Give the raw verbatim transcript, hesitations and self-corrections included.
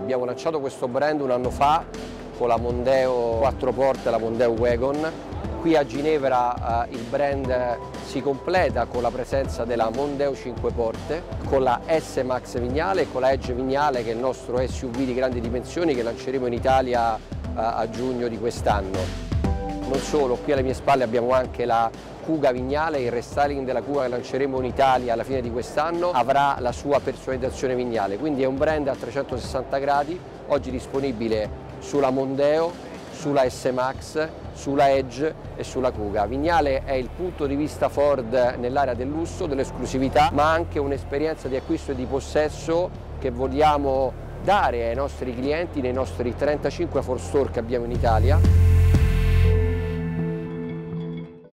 Abbiamo lanciato questo brand un anno fa con la Mondeo quattro porte e la Mondeo Wagon. Qui a Ginevra eh, il brand si completa con la presenza della Mondeo cinque porte, con la S Max Vignale e con la Edge Vignale, che è il nostro S U V di grandi dimensioni che lanceremo in Italia eh, a giugno di quest'anno. Non solo, qui alle mie spalle abbiamo anche la Kuga Vignale, il restyling della Kuga che lanceremo in Italia alla fine di quest'anno avrà la sua personalizzazione Vignale, quindi è un brand a trecentosessanta gradi, oggi disponibile sulla Mondeo, sulla S Max, sulla Edge e sulla Kuga. Vignale è il punto di vista Ford nell'area del lusso, dell'esclusività, ma anche un'esperienza di acquisto e di possesso che vogliamo dare ai nostri clienti nei nostri trentacinque Ford Store che abbiamo in Italia.